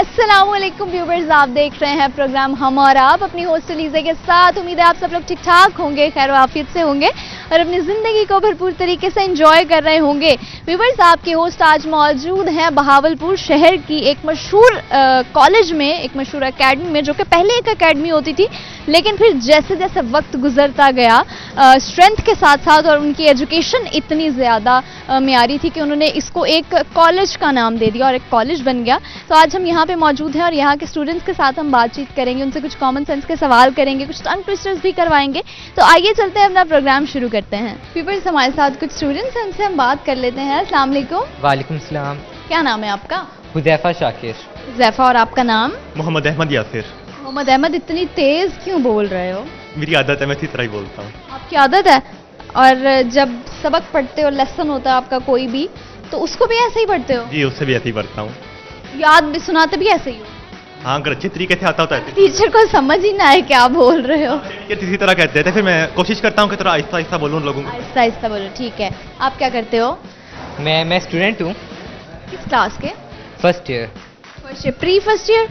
अस्सलामुअलैकुम व्यूवर्स, आप देख रहे हैं प्रोग्राम हम और आप अपनी होस्ट लीज़ा के साथ। उम्मीद है आप सब लोग ठीक ठाक होंगे, खैर आफियत से होंगे और अपनी ज़िंदगी को भरपूर तरीके से एंजॉय कर रहे होंगे। व्यूवर्स, आपके होस्ट आज मौजूद हैं बहावलपुर शहर की एक मशहूर कॉलेज में, एक मशहूर अकेडमी में, जो कि पहले एक अकेडमी होती थी लेकिन फिर जैसे जैसे वक्त गुजरता गया स्ट्रेंथ के साथ साथ और उनकी एजुकेशन इतनी ज़्यादा म्यारी थी कि उन्होंने इसको एक कॉलेज का नाम दे दिया और एक कॉलेज बन गया। तो आज हम यहाँ पे मौजूद हैं और यहाँ के स्टूडेंट्स के साथ हम बातचीत करेंगे, उनसे कुछ कॉमन सेंस के सवाल करेंगे, कुछ टंग ट्विस्टर्स भी करवाएंगे। तो आइए चलते हैं, अपना प्रोग्राम शुरू करते हैं। पीपल्स, हमारे साथ कुछ स्टूडेंट्स हैं, उनसे हम बात कर लेते हैं। अस्सलाम वालेकुम। वालेकुम सलाम। क्या नाम है आपका? हुज़ैफा शाकिर। हुज़ैफा, और आपका नाम? मोहम्मद अहमद यासिर। मोहम्मद अहमद, इतनी तेज क्यों बोल रहे हो? मेरी आदत है, मैं इसी तरह ही बोलता हूँ। आपकी आदत है? और जब सबक पढ़ते हो, लेसन होता है आपका कोई भी, तो उसको भी ऐसे ही पढ़ते हो? जी, उससे भी ऐसे ही पढ़ता हूँ। याद भी सुनाते भी ऐसे ही हो? हाँ, अगर अच्छे तरीके से आता होता है। टीचर को समझ ही ना आए क्या बोल रहे हो? इसी तरह कहते थे, फिर मैं कोशिश करता हूँ कि थोड़ा आहिस्ता आहिस्ता बोलूँ लोगों को। आहिस्ता आहिस्ता बोलो, ठीक है। आप क्या करते हो? मैं स्टूडेंट हूँ। किस क्लास के? First year. First year, pre first year?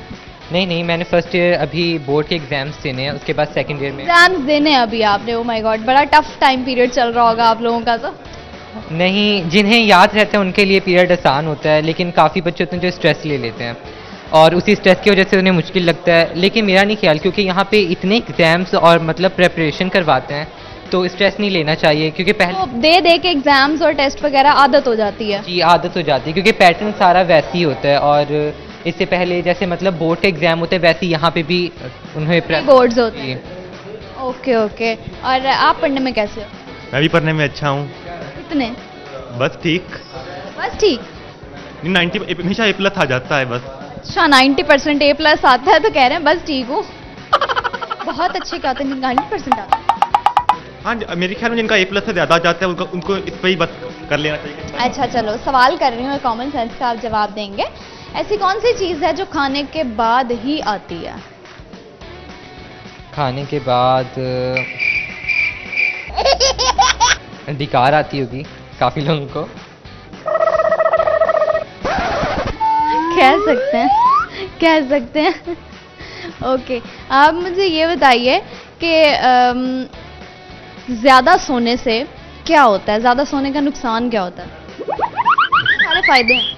नहीं, मैंने फर्स्ट ईयर, अभी बोर्ड के एग्जाम्स देने हैं, उसके बाद सेकंड ईयर में। एग्जाम्स देने हैं अभी आपने? ओ माय गॉड, बड़ा टफ टाइम पीरियड चल रहा होगा आप लोगों का। तो नहीं, जिन्हें याद रहता है उनके लिए पीरियड आसान होता है, लेकिन काफ़ी बच्चे होते हैं जो स्ट्रेस ले लेते हैं और उसी स्ट्रेस की वजह से उन्हें मुश्किल लगता है। लेकिन मेरा नहीं ख्याल, क्योंकि यहाँ पे इतने एग्जाम्स और मतलब प्रेपरेशन करवाते हैं, तो स्ट्रेस नहीं लेना चाहिए, क्योंकि पहले तो दे के एग्जाम्स और टेस्ट वगैरह आदत हो जाती है। जी, आदत हो जाती है, क्योंकि पैटर्न सारा वैसे ही होता है। और इससे पहले जैसे मतलब बोर्ड के एग्जाम होते हैं, वैसे यहाँ पे भी उन्हें बोर्ड्स होते हैं। ओके। और आप पढ़ने में कैसे हो? मैं भी पढ़ने में अच्छा हूँ। कितने? बस ठीक। बस ठीक? 90 हमेशा ए प्लस आ जाता है बस। अच्छा, 90% ए प्लस आता है तो कह रहे हैं बस ठीक हूँ। बहुत अच्छे क्या आते हैं, 90% आता है। हाँ, मेरे ख्याल में जिनका ए प्लस से ज़्यादा जाता है उनको इस पर ही बस कर लेना चाहिए। अच्छा, चलो सवाल कर रही हूँ, कॉमन सेंस का आप जवाब देंगे। ऐसी कौन सी चीज़ है जो खाने के बाद ही आती है? खाने के बाद धिकार आती होगी काफी लोगों को, कह सकते हैं। ओके, आप मुझे ये बताइए कि ज़्यादा सोने से क्या होता है? ज़्यादा सोने का नुकसान क्या होता है? सारे फायदे हैं।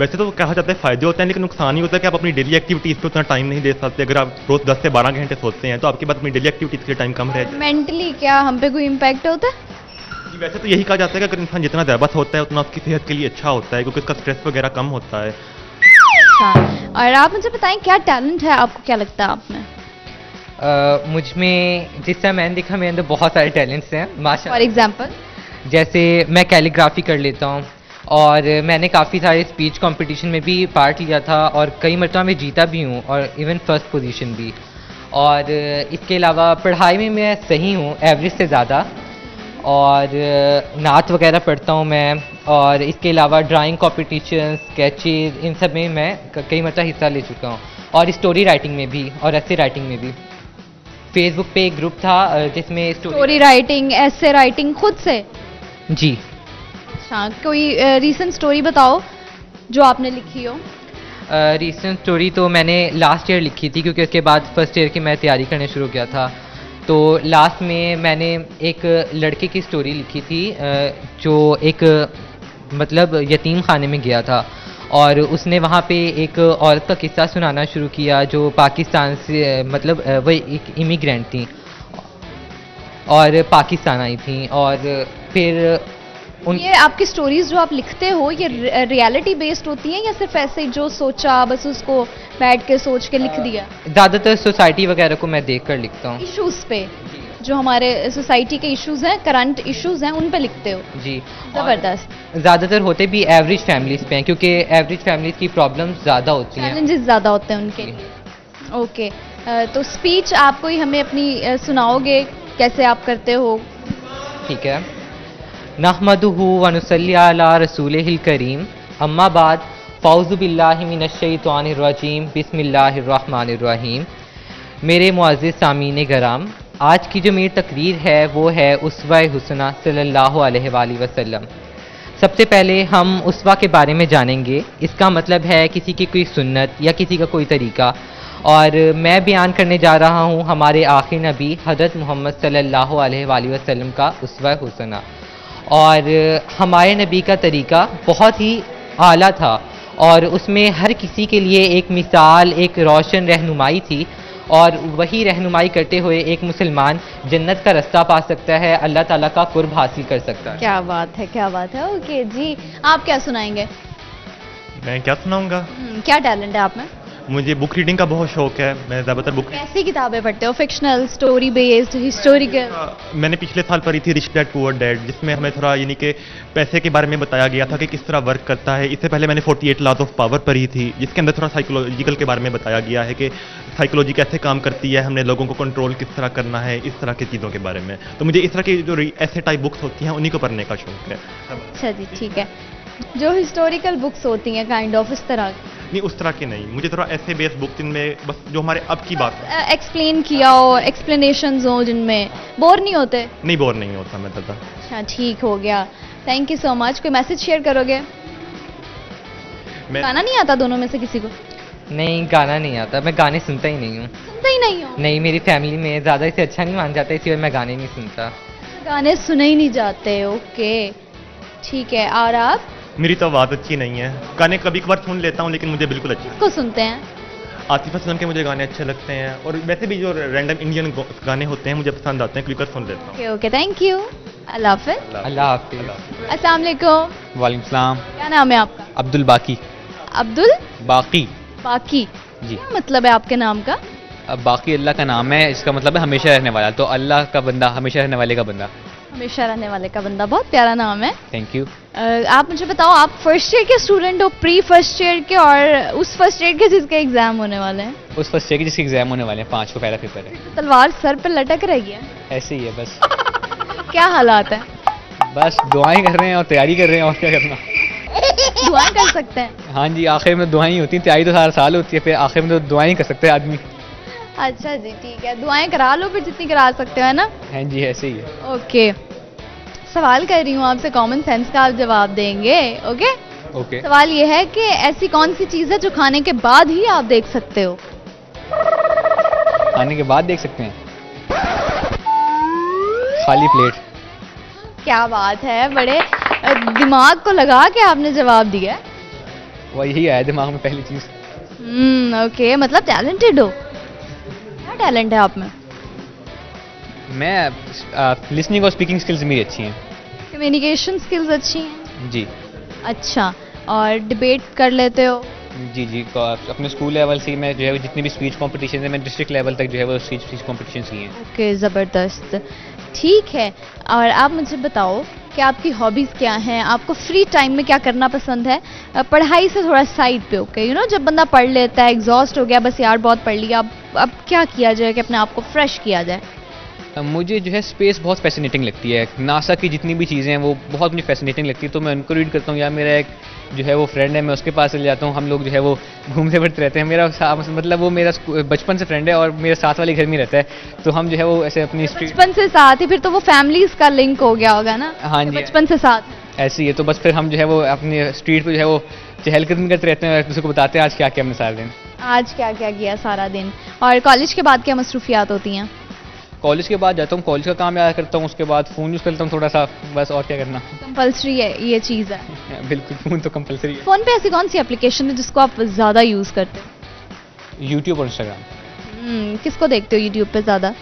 वैसे तो कहा जाता है फायदे होते हैं, लेकिन नुकसान ही होता है कि आप अपनी डेली एक्टिविटीज़ पे उतना टाइम नहीं दे सकते। अगर आप रोज 10 से 12 घंटे सोचते हैं तो आपके पास अपनी डेली एक्टिविटीज़ के टाइम कम रहता है। मेंटली क्या हम पे कोई इम्पैक्ट होता है? वैसे तो यही कहा जाता है कि अगर इंसान जितना ज़्यादा सोता है उतना उसकी सेहत के लिए अच्छा होता है, क्योंकि उसका स्ट्रेस वगैरह कम होता है। और आप मुझे बताएं क्या टैलेंट है आपको, क्या लगता है आप में? मुझ में, जिस तरह मैंने देखा, मेरे अंदर बहुत सारे टैलेंट्स हैं माशाल्लाह। For example? जैसे मैं कैलीग्राफी कर लेता हूँ, और मैंने काफ़ी सारे स्पीच कंपटीशन में भी पार्ट लिया था और कई मरतबा मैं जीता भी हूँ और इवन फर्स्ट पोजीशन भी। और इसके अलावा पढ़ाई में मैं सही हूँ, एवरेज से ज़्यादा, और नात वगैरह पढ़ता हूँ मैं। और इसके अलावा ड्राइंग कंपटीशन, स्केचेस, इन सब में मैं कई मरतबा हिस्सा ले चुका हूँ, और स्टोरी राइटिंग में भी और ऐसे राइटिंग में भी। फेसबुक पे एक ग्रुप था जिसमें स्टोरी राइटिंग, ऐसे राइटिंग खुद से। जी। हाँ, कोई रीसेंट स्टोरी बताओ जो आपने लिखी हो। रीसेंट स्टोरी तो मैंने लास्ट ईयर लिखी थी, क्योंकि उसके बाद फर्स्ट ईयर की मैं तैयारी करने शुरू किया था। तो लास्ट में मैंने एक लड़के की स्टोरी लिखी थी जो एक मतलब यतीम खाने में गया था, और उसने वहाँ पे एक औरत का किस्सा सुनाना शुरू किया जो पाकिस्तान से मतलब वह एक इमिग्रेंट थी और पाकिस्तान आई थी। और फिर ये आपकी स्टोरीज जो आप लिखते हो, ये रियलिटी बेस्ड होती हैं या सिर्फ ऐसे ही जो सोचा बस उसको बैठ के सोच के लिख दिया? ज़्यादातर सोसाइटी वगैरह को मैं देखकर लिखता हूँ। इश्यूज पे, जो हमारे सोसाइटी के इश्यूज हैं, करंट इश्यूज हैं, उन पे लिखते हो? जी, ज़बरदस्त। ज़्यादातर होते भी एवरेज फैमिलीज पे हैं, क्योंकि एवरेज फैमिलीज की प्रॉब्लम्स ज़्यादा होती हैं, चैलेंजेस ज़्यादा होते हैं उनके लिए। ओके, तो स्पीच आपको ही हमें अपनी सुनाओगे, कैसे आप करते हो? ठीक है। नहमदुहु व नुसल्ली अला रसूलिहिल करीम, अम्मा बाद। फ़ौज़ु बिल्लाहि मिनश्शैतानिर रजीम, बिस्मिल्लाहिर रहमानिर रहीम। मेरे मुअज़्ज़िज़ सामीने ग़राम, आज की जो मेरी तकरीर है वो है उस्वा-ए-हुसना सल्लल्लाहु अलैहि वसल्लम। सबसे पहले हम उसवा के बारे में जानेंगे। इसका मतलब है किसी की कोई सुन्नत या किसी का कोई तरीका, और मैं बयान करने जा रहा हूँ हमारे आखिर नबी हज़रत मोहम्मद सल्लल्लाहु अलैहि वसल्लम का उसवा हुसना। और हमारे नबी का तरीका बहुत ही आला था और उसमें हर किसी के लिए एक मिसाल, एक रोशन रहनुमाई थी, और वही रहनुमाई करते हुए एक मुसलमान जन्नत का रास्ता पा सकता है, अल्लाह ताला का कुर्ब हासिल कर सकता है। क्या बात है, क्या बात है। ओके जी, आप क्या सुनाएंगे? मैं क्या सुनाऊंगा? क्या टैलेंट है आप में? मुझे बुक रीडिंग का बहुत शौक है। मैं ज़्यादातर बुक कैसी किताबें पढ़ते हो? Fictional, story based, historical? मैंने पिछले साल पढ़ी थी रिच डैड पुअर डैड, जिसमें हमें थोड़ा यानी कि पैसे के बारे में बताया गया था कि किस तरह वर्क करता है। इससे पहले मैंने 48 लॉज ऑफ पावर पढ़ी थी, जिसके अंदर थोड़ा साइकोलॉजिकल के बारे में बताया गया है कि साइकोलॉजी कैसे काम करती है, हमने लोगों को कंट्रोल किस तरह करना है, इस तरह की चीज़ों के बारे में। तो मुझे इस तरह की जो ऐसे टाइप बुक्स होती हैं उन्हीं को पढ़ने का शौक है। अच्छा जी, ठीक है। जो हिस्टोरिकल बुक्स होती हैं काइंड ऑफ इस तरह? नहीं, उस तरह की नहीं, मुझे थोड़ा ऐसे बेस बुक जिनमें बस जो हमारे अब की बात है, एक्सप्लेन किया हो, एक्सप्लेनेशंस हो, जिनमें बोर नहीं होते? नहीं, बोर नहीं होता मैं दादा। अच्छा, ठीक हो गया, थैंक यू सो मच। कोई मैसेज शेयर करोगे? मैं गाना नहीं आता दोनों में से किसी को? नहीं, गाना नहीं आता, मैं गाने सुनता ही नहीं हूँ। सुनता ही नहीं हूँ? नहीं, मेरी फैमिली में ज़्यादा इसे अच्छा नहीं मान जाता, इसलिए मैं गाने नहीं सुनता। गाने सुने ही नहीं जाते? ओके, ठीक है। और आप? मेरी तो आवाज़ अच्छी नहीं है, गाने कभी कभार सुन लेता हूँ लेकिन मुझे बिल्कुल अच्छे को सुनते हैं। आतिफ असलम के मुझे गाने अच्छे लगते हैं, और वैसे भी जो रैंडम इंडियन गाने होते हैं मुझे पसंद आते हैं, क्लिकर सुन लेता हूँ। ओके ओके, थैंक यू, अल्लाह हाफिज़। अल्लाह हाफिज़। अस्सलाम वालेकुम। वालेकुम सलाम। क्या नाम है आपका? अब्दुल बाकी। अब्दुल बाकी? बाकी जी। क्या मतलब है आपके नाम का? बाकी अल्लाह का नाम है, इसका मतलब है हमेशा रहने वाला, तो अल्लाह का बंदा, हमेशा रहने वाले का बंदा। हमेशा रहने वाले का बंदा, बहुत प्यारा नाम है, थैंक यू। आप मुझे बताओ, आप फर्स्ट ईयर के स्टूडेंट हो, प्री फर्स्ट ईयर के, और उस फर्स्ट ईयर के जिसके एग्जाम होने वाले हैं? उस फर्स्ट ईयर के जिसके एग्जाम होने वाले हैं, 5 को पहला पेपर है। तलवार सर पर लटक रही है? ऐसे ही है बस। क्या हालात है? बस दुआएं कर रहे हैं और तैयारी कर रहे हैं, और क्या करना। दुआएं कर सकते हैं? हाँ जी, आखिर में दुआएं होती हैं, तैयारी तो सारा साल होती है, फिर आखिर में तो दुआएं कर सकते हैं आदमी। अच्छा जी, ठीक है, दुआएं करा लो फिर जितनी करा सकते हो, है ना? हाँ जी, ऐसे ही है। ओके, सवाल कर रही हूँ आपसे, कॉमन सेंस का आप जवाब देंगे। Okay okay. सवाल ये है कि ऐसी कौन सी चीज़ है जो खाने के बाद ही आप देख सकते हो? खाने के बाद देख सकते हैं? खाली प्लेट। क्या बात है, बड़े दिमाग को लगा के आपने जवाब दिया। वही आया दिमाग में पहली चीज़। ओके, मतलब टैलेंटेड हो। टैलेंट है आप में? मैं लिसनिंग और स्पीकिंग स्किल्स मेरी अच्छी हैं। कम्युनिकेशन स्किल्स अच्छी हैं? जी। अच्छा, और डिबेट कर लेते हो? जी जी, अपने स्कूल लेवल से मैं जो है जितनी भी स्पीच कॉम्पिटिशन है, मैं डिस्ट्रिक्ट लेवल तक जो है वो स्पीच कॉम्पिटिशन की हैं। ओके, ज़बरदस्त, ठीक है। और आप मुझे बताओ कि आपकी हॉबीज़ क्या हैं, आपको फ्री टाइम में क्या करना पसंद है? पढ़ाई से थोड़ा साइड पे, ओके, यू नो, जब बंदा पढ़ लेता है, एग्जॉस्ट हो गया, बस यार बहुत पढ़ लिया, अब क्या किया जाए कि अपने आप को फ्रेश किया जाए? मुझे जो है स्पेस बहुत फैसिनेटिंग लगती है, नासा की जितनी भी चीज़ें हैं वो बहुत मुझे फैसिनेटिंग लगती है, तो मैं उनको रीड करता हूँ, या मेरा एक जो है वो फ्रेंड है, मैं उसके पास चले जाता हूँ, हम लोग जो है वो घूमते फिरते रहते हैं। मेरा मतलब वो मेरा बचपन से फ्रेंड है और मेरे साथ वाले घर में रहता है, तो हम जो है वो ऐसे अपनी बचपन से साथ ही, फिर तो वो फैमिलीज़ का लिंक हो गया होगा ना? हाँ जी, बचपन से साथ ऐसे ही है, तो बस फिर हम जो है वो अपनी स्ट्रीट पर जो है वो चहलकदमी करते रहते हैं, दूसरे को बताते हैं आज क्या किया हमने सारा दिन, आज क्या क्या किया सारा दिन। और कॉलेज के बाद क्या मसरूफियात होती हैं? कॉलेज के बाद जाता हूँ, कॉलेज का काम याद करता हूँ, उसके बाद फ़ोन यूज़ करता हूँ थोड़ा सा, बस, और क्या करना। कंपलसरी है ये चीज़ है? बिल्कुल, फ़ोन तो कंपलसरी है। फ़ोन पे ऐसी कौन सी एप्लीकेशन है जिसको आप ज़्यादा यूज़ करते हो? यूट्यूब और इंस्टाग्राम। किसको देखते हो यूट्यूब पे ज़्यादा?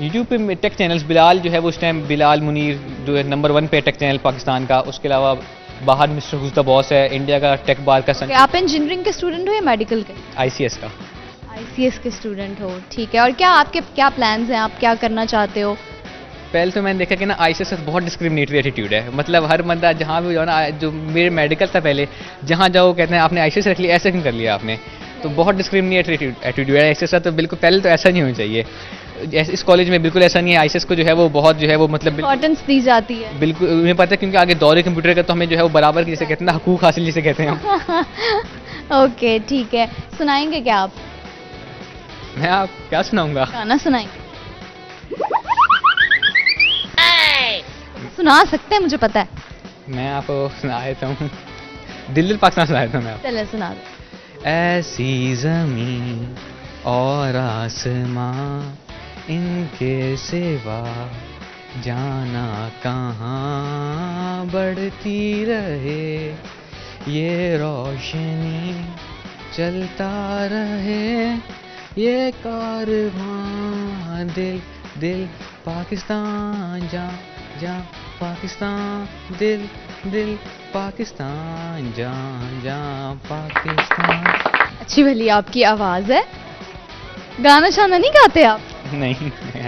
यूट्यूब पे टेक चैनल्स, बिलाल जो है वो उस टाइम, बिलाल मुनीर जो है नंबर 1 पे टेक चैनल पाकिस्तान का, उसके अलावा बाहर मिस्टर हुज़दा बॉस है, इंडिया का टेक बार का। आप इंजीनियरिंग के स्टूडेंट हो या मेडिकल के? ICS का। ICS के स्टूडेंट हो, ठीक है। और क्या आपके क्या प्लान्स हैं, आप क्या करना चाहते हो? पहले तो मैंने देखा कि ना ICS का बहुत डिस्क्रिमिनेटरी एटीट्यूड है, मतलब हर बंदा जहाँ भी जाओ ना, जो मेरे मेडिकल था पहले, जहाँ जाओ कहते हैं आपने ICS रख लिया, ऐसा क्यों कर लिया आपने, तो बहुत डिस्क्रिमिनेटरी एटीट्यूड है ICS का, तो बिल्कुल पहले तो ऐसा नहीं होना चाहिए। इस कॉलेज में बिल्कुल ऐसा नहीं है, ICS को जो है वो बहुत जो है वो मतलब इंपॉर्टेंस दी जाती है, बिल्कुल उन्हें पता है, क्योंकि आगे दौरे कंप्यूटर का तो हमें जो है वो बराबर जैसे कहते हैं ना, हकूक हासिल जिसे कहते हैं हम। ओके, ठीक है, सुनाएंगे क्या आप? मैं आप क्या सुनाऊंगा? गाना सुनाएंगे। सुना सकते हैं, मुझे पता है। मैं आपको सुना देता हूँ, दिल पाकिस्तान सुना देता हूँ मैं आपको। चलो सुना दो। ऐसी जमीन और आसमां इनके सिवा जाना कहाँ, बढ़ती रहे ये रोशनी, चलता रहे ये कारवां, दिल दिल पाकिस्तान, जा जा पाकिस्तान, दिल दिल पाकिस्तान, जा जा पाकिस्तान। अच्छी भली आपकी आवाज़ है, गाना शाना नहीं गाते आप? नहीं।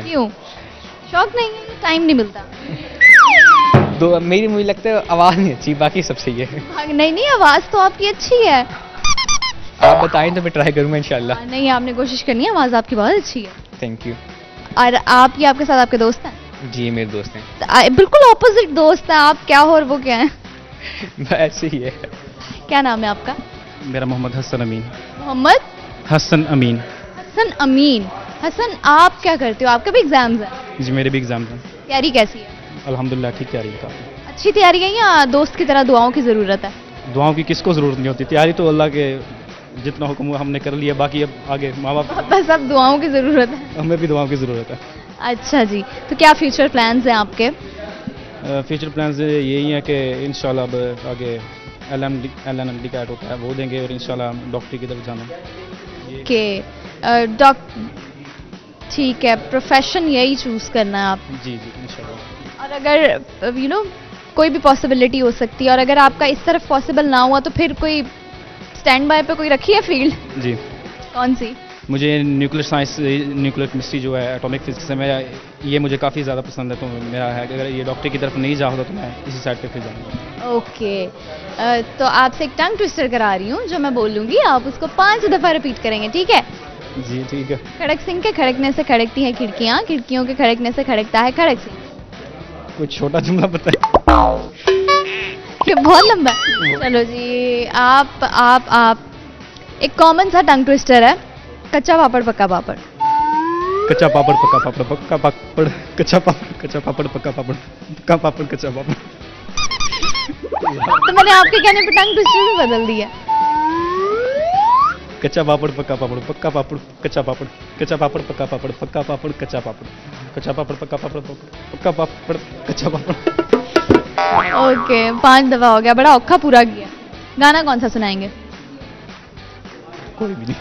क्यों? शौक नहीं है? टाइम नहीं मिलता? दो मेरी मुझे लगता है आवाज़ नहीं अच्छी, बाकी सब सही है। नहीं नहीं, आवाज़ तो आपकी अच्छी है। आप बताएं तो मैं ट्राई करूँगा इंशाल्लाह। नहीं, आपने कोशिश करनी है, आवाज़ आपकी बहुत अच्छी है। Thank you. और आप ये आपके साथ आपके दोस्त हैं? जी मेरे दोस्त हैं, बिल्कुल अपोजिट दोस्त हैं आप। क्या हो और वो क्या है? ऐसे ही है। क्या नाम है आपका? मेरा मोहम्मद हसन अमीन। मोहम्मद हसन अमीन। हसन अमीन। हसन, आप क्या करते हो? आपका भी एग्जाम्स है? जी मेरे भी एग्जाम्स हैं। तैयारी कैसी है? अल्हम्दुलिल्लाह ठीक तैयारी है। अच्छी तैयारी है या दोस्त की तरह दुआओं की ज़रूरत है? दुआओं की किसको ज़रूरत नहीं होती, तैयारी तो अल्लाह के जितना हुक्म हुआ हमने कर लिया, बाकी अब आगे माँ बाप, बस अब दुआओं की ज़रूरत है। हमें भी दुआओं की ज़रूरत है। अच्छा जी, तो क्या फ्यूचर प्लान्स हैं आपके? फ्यूचर प्लान्स यही हैं कि इंशाल्लाह अब आगे LLM का एड होता है वो देंगे, और इंशाल्लाह डॉक्टरी की तरफ जाना के डॉक्टर। ठीक है, प्रोफेशन यही चूज़ करना है आप? जी जी इंशाल्लाह। और अगर यू नो कोई भी पॉसिबिलिटी हो सकती है, और अगर आपका इस तरफ पॉसिबल ना हुआ तो फिर कोई स्टैंड बाय पे कोई रखी है फील्ड? जी। कौन सी? मुझे न्यूक्लियर साइंस, न्यूक्लियर केमिस्ट्री जो है, एटॉमिक फिजिक्स है, मेरा ये मुझे काफ़ी ज़्यादा पसंद है, तो मेरा है कि अगर ये डॉक्टर की तरफ नहीं जाऊँगा तो मैं इसी साइड पे फिर जाऊँगा। ओके, तो आपसे एक टंग ट्विस्टर करा रही हूँ, जो मैं बोलूँगी आप उसको 5 दफ़ा रिपीट करेंगे, ठीक है? जी ठीक है। खड़क सिंह के खड़कने से खड़कती हैं खिड़कियाँ, खिड़कियों के खड़कने से खड़कता है खड़क सिंह। कुछ छोटा जुमला बताइए, बहुत लंबा। चलो जी, आप एक कॉमन सा टंग ट्विस्टर है, कच्चा पापड़ पक्का पापड़। कच्चा पापड़ पक्का पापड़, पक्का पापड़ कच्चा पापड़, कच्चा पापड़ पक्का पापड़, पक्का पापड़ कच्चा पापड़। तो मैंने आपके कहने पर टंग ट्विस्टर भी बदल दिया। कच्चा पापड़ पक्का पापड़, पक्का पापड़ कच्चा पापड़, कच्चा पापड़ पक्का पापड़, पक्का पापड़ कच्चा पापड़, कच्चा पापड़ पक्का पापड़, पक्का पापड़ कच्चा पापड़। ओके, 5 दफ़ा हो गया, बड़ा औखा पूरा किया। गाना कौन सा सुनाएंगे? कोई भी नहीं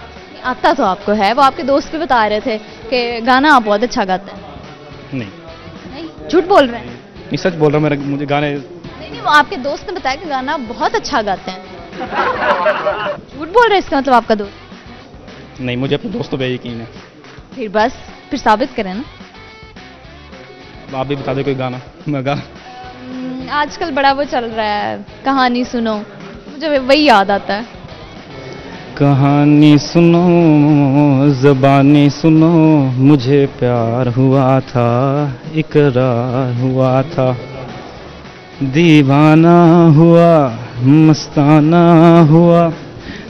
आता तो आपको है, वो आपके दोस्त भी बता रहे थे कि गाना आप बहुत अच्छा गाते हैं। नहीं, झूठ बोल रहे हैं? नहीं, सच बोल रहा हूँ, मेरा मुझे गाने नहीं, वो आपके दोस्त ने बताया कि गाना आप बहुत अच्छा गाते हैं। झूठ बोल रहे हैं, इसका मतलब आपका दोस्त? नहीं, मुझे अपने दोस्तों पर यकीन है। फिर बस, फिर साबित करें ना, आप भी बता दो कोई गाना मैं गा। आजकल बड़ा वो चल रहा है, कहानी सुनो, मुझे वही याद आता है। कहानी सुनो ज़बानी सुनो, मुझे प्यार हुआ था इकरार हुआ था, दीवाना हुआ मस्ताना हुआ,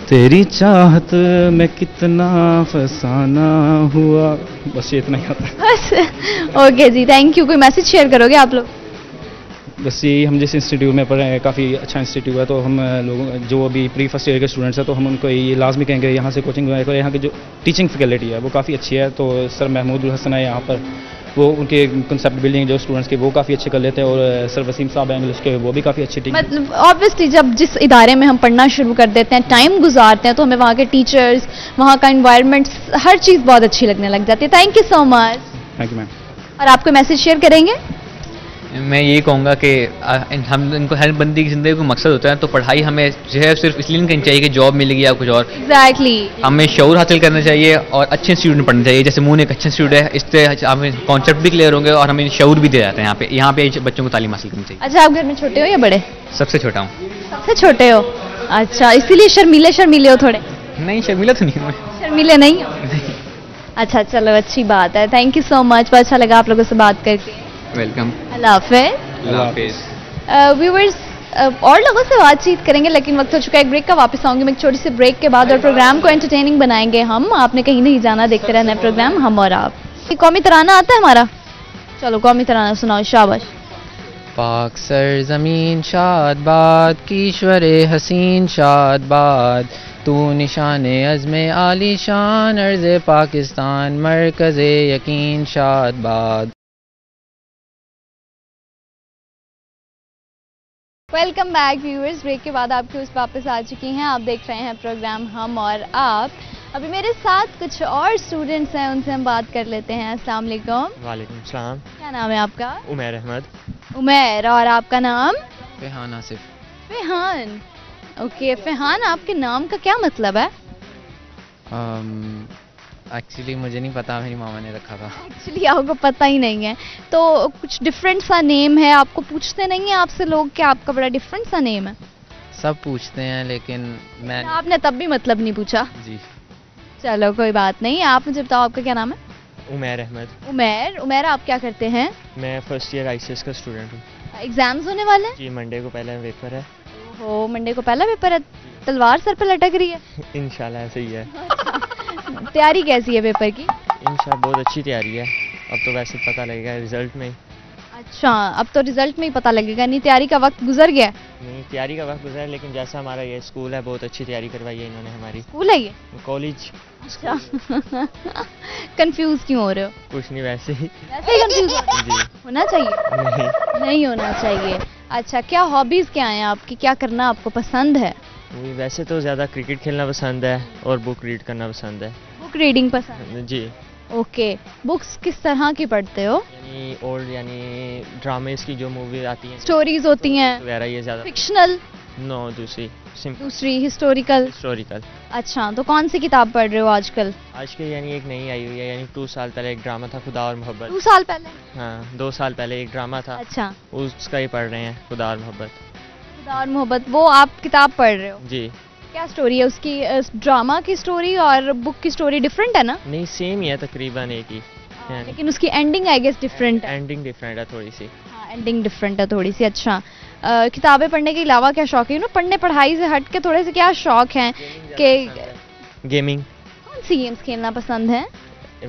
तेरी चाहत में कितना फसाना हुआ। बस ये इतना ही आता है बस। ओके जी, थैंक यू। कोई मैसेज शेयर करोगे आप लोग? बस यही, हम जिस इंस्टीट्यूट में पढ़ रहे हैं काफ़ी अच्छा इंस्टीट्यूट है, तो हम लोगों जो अभी फर्स्ट ईयर के स्टूडेंट्स हैं तो हम उनको ये लाजमी कहेंगे यहाँ से कोचिंग, यहाँ की जो टीचिंग फैकल्टी है वो काफ़ी अच्छी है। तो सर महमूदुल हसन है यहाँ पर, वो उनके कंसेप्ट बिल्डिंग जो स्टूडेंट्स के वो काफ़ी अच्छे कर लेते हैं, और सर वसीम साहब हैं इंग्लिश के, वो भी काफ़ी अच्छी टीचिंग। मतलब ऑब्वियसली जब जिस इदारे में हम पढ़ना शुरू कर देते हैं, टाइम गुजारते हैं, तो हमें वहाँ के टीचर्स, वहाँ का इन्वायरमेंट, हर चीज़ बहुत अच्छी लगने लग जाती है। Thank you so much. Thank you ma'am. और आपको मैसेज शेयर करेंगे? मैं यही कहूँगा कि हम इनको, हर बंदी की ज़िंदगी को मकसद होता है, तो पढ़ाई हमें जो है सिर्फ इसलिए नहीं करनी चाहिए कि जॉब मिलेगी या कुछ और। एग्जैक्टली हमें शऊर हासिल करना चाहिए और अच्छे इंस्टीट्यूट में पढ़ना चाहिए। जैसे मून एक अच्छा इंस्टीट्यूट है, इससे हमें कॉन्सेप्ट भी क्लियर होंगे और हमें शऊर भी दे जाते हैं। यहाँ पे बच्चों को तालीम हासिल करनी चाहिए। अच्छा, आप घर में छोटे हो या बड़े? सबसे छोटा हूँ। सबसे छोटे हो? अच्छा, इसीलिए शर्मीले हो थोड़े? नहीं, शर्मीला तो नहीं, शर्मीले नहीं। अच्छा चलो, अच्छी बात है। थैंक यू सो मच, बहुत अच्छा लगा आप लोगों से बात करके। वेलकम। अल्लाह हाफिज़। अल्लाह हाफिज़। व्यूअर्स, और लोगों से बातचीत करेंगे, लेकिन वक्त हो चुका है एक ब्रेक का। वापस आऊंगी मैं एक छोटी सी ब्रेक के बाद, और प्रोग्राम को एंटरटेनिंग बनाएंगे हम। आपने कहीं नहीं जाना, देखते रहना है प्रोग्राम हम और आप। कौमी तराना आता है हमारा? चलो कौमी तराना सुनाओ। शाबाश। पाक सरजमीन शादबाद कीश्वर हसीन शादबाद तू निशान अज़्म आली शान अर्ज़ पाकिस्तान मरकज़ यकीन शादबाद। वेलकम बैक व्यूअर्स, ब्रेक के बाद आपके उस वापस आ चुकी हैं। आप देख रहे हैं प्रोग्राम हम और आप। अभी मेरे साथ कुछ और स्टूडेंट्स हैं, उनसे हम बात कर लेते हैं। अस्सलाम वालेकुम। वालेकुम सलाम। क्या नाम है आपका? उमर अहमद। उमर, और आपका नाम? फेहान आसिफ। फेहान, ओके। फेहान, आपके नाम का क्या मतलब है? एक्चुअली मुझे नहीं पता, मेरी मामा ने रखा था। एक्चुअली आपको पता ही नहीं है, तो कुछ डिफरेंट सा नेम है। आपको पूछते नहीं है आपसे लोग क्या आपका बड़ा डिफरेंट सा नेम है? सब पूछते हैं, लेकिन मैं आपने तब भी मतलब नहीं पूछा जी। चलो कोई बात नहीं। आप मुझे बताओ आपका क्या नाम है? उमर अहमद। उमर, उमर आप क्या करते हैं? मैं फर्स्ट ईयर आईसीएस का स्टूडेंट हूँ। एग्जाम्स होने वाले हैं जी, मंडे को पहला पेपर है। ओहो, मंडे को पहला पेपर है, तलवार सर पर लटक रही है। इंशाल्लाह ऐसे ही है। तैयारी कैसी है पेपर की? इंशाल्लाह बहुत अच्छी तैयारी है, अब तो वैसे पता लगेगा रिजल्ट में। अच्छा, अब तो रिजल्ट में ही पता लगेगा। नहीं, तैयारी का वक्त गुजर गया? नहीं, तैयारी का वक्त गुजरा है, लेकिन जैसा हमारा ये स्कूल है बहुत अच्छी तैयारी करवाई है इन्होंने हमारी। स्कूल है ये? कॉलेज। अच्छा, कंफ्यूज क्यों हो रहे हो? कुछ नहीं, वैसे ही कंफ्यूज होना चाहिए। नहीं होना चाहिए। अच्छा, क्या हॉबीज क्या हैं आपकी, क्या करना आपको पसंद है? वैसे तो ज्यादा क्रिकेट खेलना पसंद है और बुक रीड करना पसंद है। बुक रीडिंग पसंद है जी। ओके, बुक्स किस तरह की पढ़ते हो? यानी ओल्ड, यानी ड्रामेस की जो मूवीज आती हैं, स्टोरीज होती हैं वगैरह, ये ज्यादा। फिक्शनल? नो, दूसरी। दूसरी हिस्टोरिकल। हिस्टोरिकल। अच्छा, तो कौन सी किताब पढ़ रहे हो आजकल? आजकल यानी एक नई आई हुई है, यानी 2 साल पहले एक ड्रामा था खुदा और मोहब्बत। 2 साल पहले? हाँ, 2 साल पहले एक ड्रामा था। अच्छा, उसका ही पढ़ रहे हैं, खुदा और मोहब्बत। खुदा और मोहब्बत, वो आप किताब पढ़ रहे हो जी? क्या स्टोरी है उसकी? ड्रामा की स्टोरी और बुक की स्टोरी डिफरेंट है ना? नहीं, सेम ही है तकरीबन, एक ही, लेकिन उसकी एंडिंग आई गेस डिफरेंट है। एंडिंग डिफरेंट है थोड़ी सी। हाँ, एंडिंग डिफरेंट है थोड़ी सी। अच्छा, किताबें पढ़ने के अलावा क्या शौक है? पढ़ने पढ़ाई से हट के थोड़े से क्या शौक हैं? कि गेमिंग। कौन सी गेम्स खेलना पसंद है?